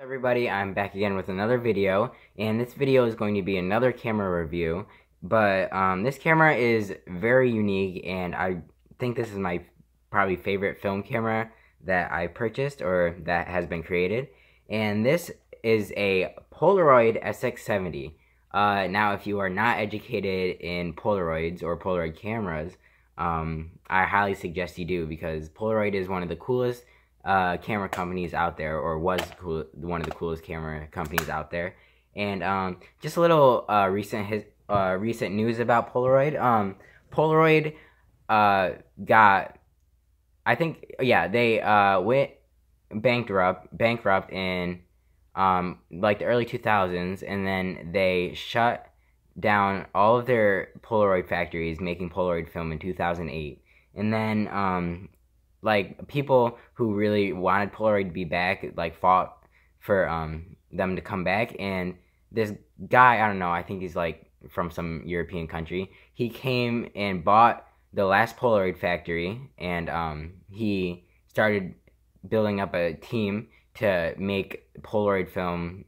Everybody, I'm back again with another video, and this video is going to be another camera review, but this camera is very unique, and I think this is my probably favorite film camera that I purchased or that has been created, and this is a Polaroid SX-70. Now, if you are not educated in Polaroids or Polaroid cameras, I highly suggest you do, because Polaroid is one of the coolest camera companies out there, or was one of the coolest camera companies out there. And just a little recent news about Polaroid. Polaroid got, I think, yeah, they went bankrupt in like the early 2000s, and then they shut down all of their Polaroid factories making Polaroid film in 2008. And then like, people who really wanted Polaroid to be back, like, fought for them to come back, and this guy, I don't know, I think he's, like, from some European country, he came and bought the last Polaroid factory, and he started building up a team to make Polaroid film,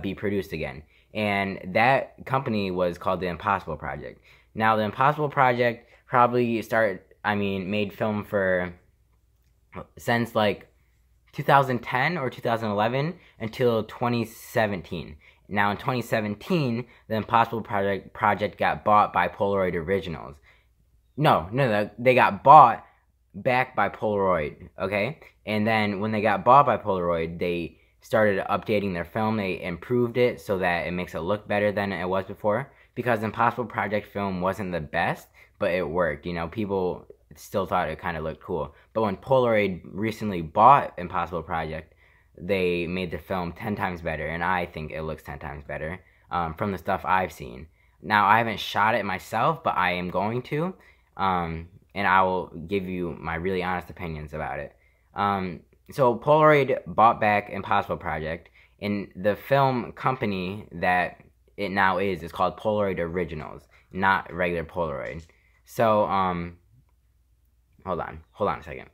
be produced again, and that company was called the Impossible Project. Now, the Impossible Project probably made film for, since like 2010 or 2011 until 2017. Now, in 2017, the Impossible Project got bought by Polaroid Originals. No, they got bought back by Polaroid, okay? And then when they got bought by Polaroid, they started updating their film. They improved it so that it makes it look better than it was before, because Impossible Project film wasn't the best, but it worked. You know, people still thought it kind of looked cool. But when Polaroid recently bought Impossible Project, they made the film 10 times better, and I think it looks 10 times better from the stuff I've seen. Now, I haven't shot it myself, but I am going to, and I will give you my really honest opinions about it. So Polaroid bought back Impossible Project, and the film company that it now is called Polaroid Originals, not regular Polaroid. So, hold on a second.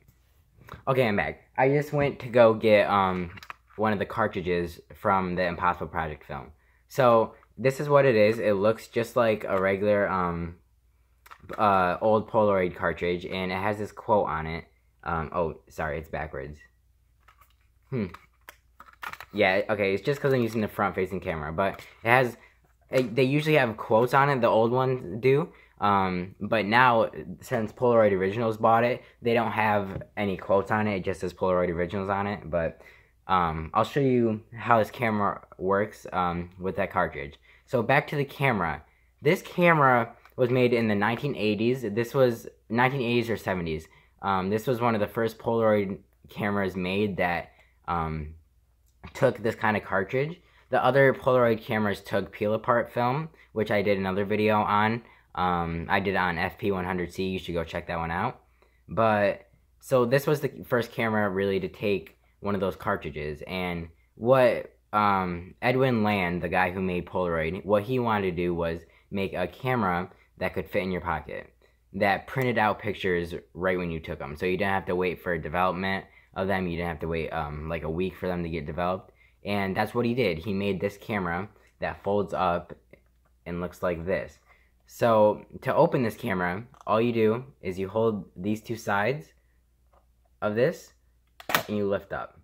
Okay, I'm back. I just went to go get one of the cartridges from the Impossible Project film. So this is what it is. It looks just like a regular old Polaroid cartridge, and it has this quote on it. Oh, sorry, it's backwards. Yeah, okay, it's just because I'm using the front-facing camera, but it has, they usually have quotes on it, the old ones do, but now, since Polaroid Originals bought it, they don't have any quotes on it, it just says Polaroid Originals on it. But I'll show you how this camera works with that cartridge. So back to the camera. This camera was made in the 1980s, this was 1980s or 70s. This was one of the first Polaroid cameras made that took this kind of cartridge. The other Polaroid cameras took peel-apart film, which I did another video on. I did it on FP-100C. You should go check that one out. But, so this was the first camera really to take one of those cartridges. And what Edwin Land, the guy who made Polaroid, what he wanted to do was make a camera that could fit in your pocket, that printed out pictures right when you took them. So you didn't have to wait for development of them. You didn't have to wait like a week for them to get developed. And that's what he did. He made this camera that folds up and looks like this. So to open this camera, all you do is you hold these two sides of this and you lift up.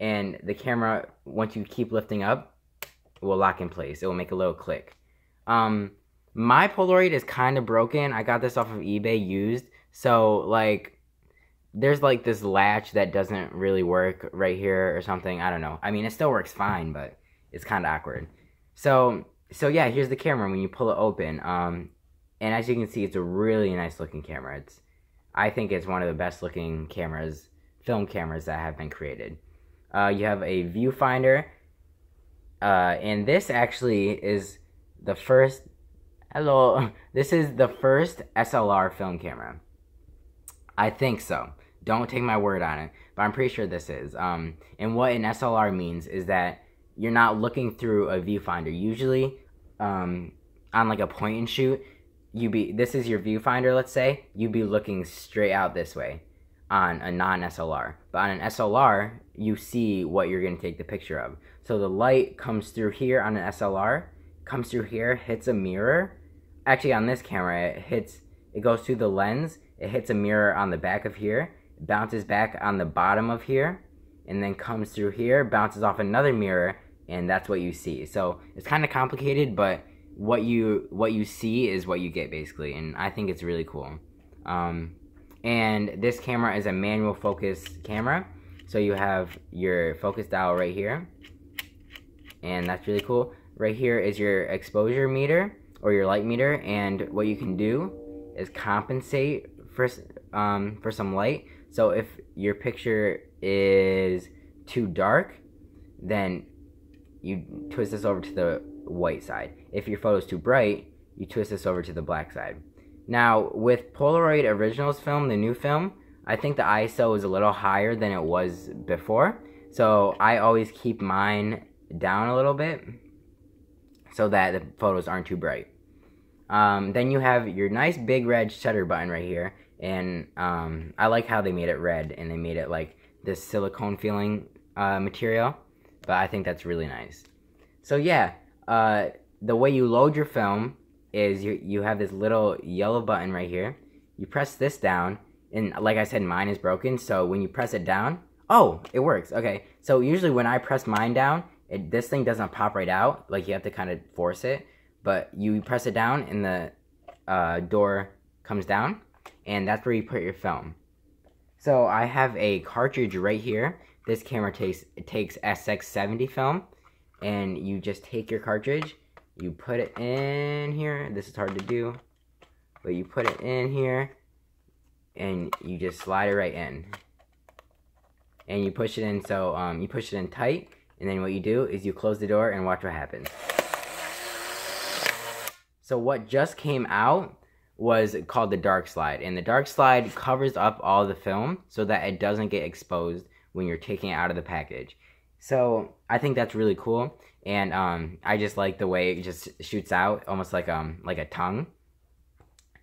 And the camera, once you keep lifting up, will lock in place. It will make a little click. My Polaroid is kind of broken. I got this off of eBay used. So, like, there's, like, this latch that doesn't really work right here or something. I don't know. I mean, it still works fine, but it's kind of awkward. So yeah, here's the camera when you pull it open. And as you can see, it's a really nice-looking camera. I think it's one of the best-looking cameras, film cameras, that have been created. You have a viewfinder. And this actually is the first... Hello, this is the first SLR film camera. I think so. Don't take my word on it, but I'm pretty sure this is. And what an SLR means is that you're not looking through a viewfinder. Usually, on like a point and shoot, this is your viewfinder, let's say, you'd be looking straight out this way. on a non-SLR. But on an SLR, you see what you're going to take the picture of. So the light comes through here on an SLR, comes through here, hits a mirror. Actually, on this camera, it goes through the lens, it hits a mirror on the back of here, bounces back on the bottom of here, and then comes through here, bounces off another mirror, and that's what you see. So it's kind of complicated, but what you see is what you get, basically, and I think it's really cool. And this camera is a manual focus camera, so you have your focus dial right here, and that's really cool. Right here is your exposure meter, or your light meter, and what you can do is compensate for some light. So if your picture is too dark, then you twist this over to the white side. If your photo is too bright, you twist this over to the black side. Now, with Polaroid Originals film, the new film, I think the ISO is a little higher than it was before, so I always keep mine down a little bit so that the photos aren't too bright. Then you have your nice big red shutter button right here, and I like how they made it red, and they made it like this silicone feeling material, but I think that's really nice. So yeah, the way you load your film is you have this little yellow button right here. You press this down, and like I said, mine is broken, so when you press it down, oh, it works, okay. So usually when I press mine down, this thing doesn't pop right out, like you have to kind of force it, but you press it down and the door comes down, and that's where you put your film. So I have a cartridge right here. This camera takes SX-70 film, and you just take your cartridge, you put it in here. This is hard to do, but you put it in here, and you just slide it right in, and you push it in. So you push it in tight, and then what you do is you close the door and watch what happens. So what just came out was called the dark slide, and the dark slide covers up all the film so that it doesn't get exposed when you're taking it out of the package. So I think that's really cool, and I just like the way it just shoots out, almost like a tongue.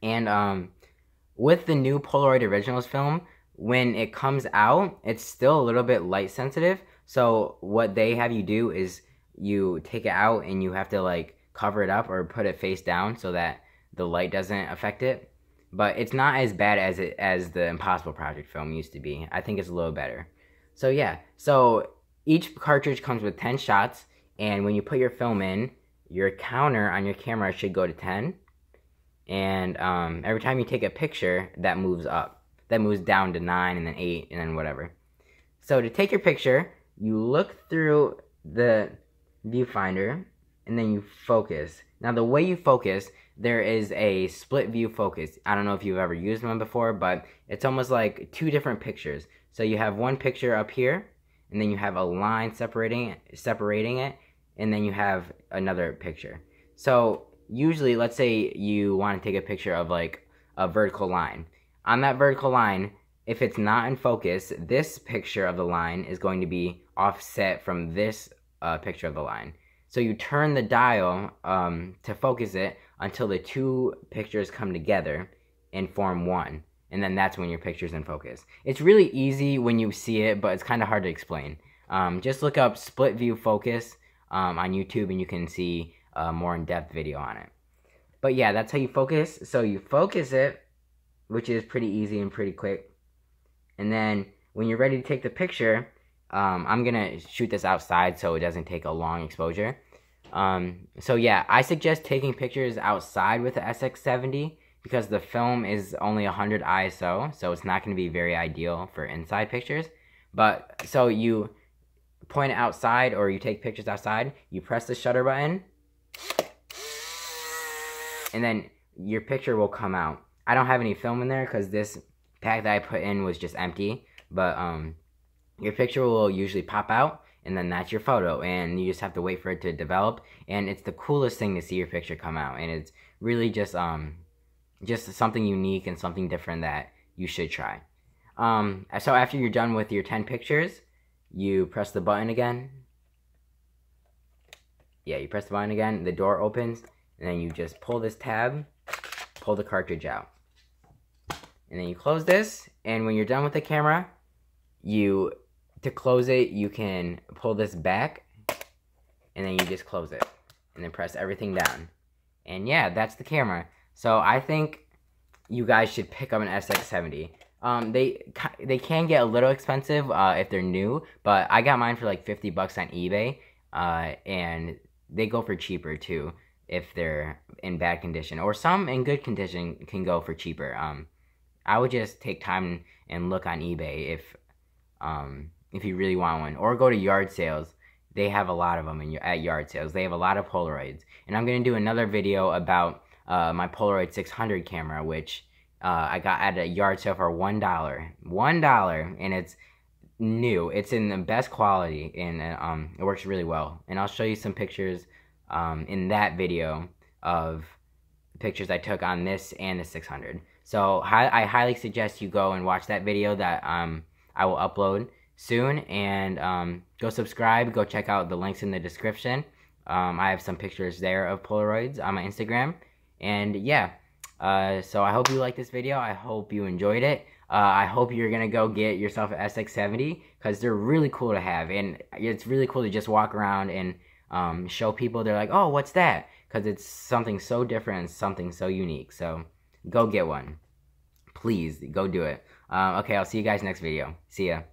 And with the new Polaroid Originals film, when it comes out, it's still a little bit light sensitive. So what they have you do is you take it out and you have to like cover it up or put it face down so that the light doesn't affect it. But it's not as bad as the Impossible Project film used to be. I think it's a little better. So yeah, so each cartridge comes with 10 shots, and when you put your film in, your counter on your camera should go to 10. And every time you take a picture, that moves up. That moves down to 9, and then 8, and then whatever. So to take your picture, you look through the viewfinder, and then you focus. Now the way you focus, there is a split view focus. I don't know if you've ever used one before, but it's almost like two different pictures. So you have one picture up here, and then you have a line separating it, and then you have another picture. So usually, let's say you want to take a picture of like a vertical line. On that vertical line, if it's not in focus, this picture of the line is going to be offset from this picture of the line. So you turn the dial to focus it until the two pictures come together and form one. And then that's when your picture's in focus. It's really easy when you see it, but it's kind of hard to explain. Just look up split view focus on YouTube, and you can see a more in-depth video on it. But yeah, that's how you focus. So you focus it, which is pretty easy and pretty quick. And then when you're ready to take the picture, I'm gonna shoot this outside so it doesn't take a long exposure. So yeah, I suggest taking pictures outside with the SX-70, because the film is only 100 ISO, so it's not going to be very ideal for inside pictures. But so you point it outside, or you take pictures outside, you press the shutter button, and then your picture will come out. I don't have any film in there because this pack that I put in was just empty, but your picture will usually pop out, and then that's your photo, and you just have to wait for it to develop. And it's the coolest thing to see your picture come out, and it's really just something unique and something different that you should try. So after you're done with your 10 pictures, you press the button again. Yeah, you press the button again, the door opens, and then you just pull this tab, pull the cartridge out. and then you close this, and when you're done with the camera, to close it, you can pull this back, and then you just close it, and then press everything down. And yeah, that's the camera. So I think you guys should pick up an SX-70. They can get a little expensive if they're new, but I got mine for like 50 bucks on eBay, and they go for cheaper too if they're in bad condition, or some in good condition can go for cheaper. I would just take time and look on eBay if you really want one, or go to yard sales. They have a lot of them at yard sales. They have a lot of Polaroids, and I'm gonna do another video about my Polaroid 600 camera, which I got at a yard sale for $1, and it's new. It's in the best quality, and it works really well. And I'll show you some pictures in that video of pictures I took on this and the 600. So I highly suggest you go and watch that video that I will upload soon, and go subscribe, go check out the links in the description. I have some pictures there of Polaroids on my Instagram, and yeah. So I hope you liked this video. I hope you enjoyed it. I hope you're gonna go get yourself an SX-70, because they're really cool to have, and it's really cool to just walk around and show people. They're like, oh, what's that? Because it's something so different and something so unique. So go get one. Please, go do it. Okay, I'll see you guys next video. See ya.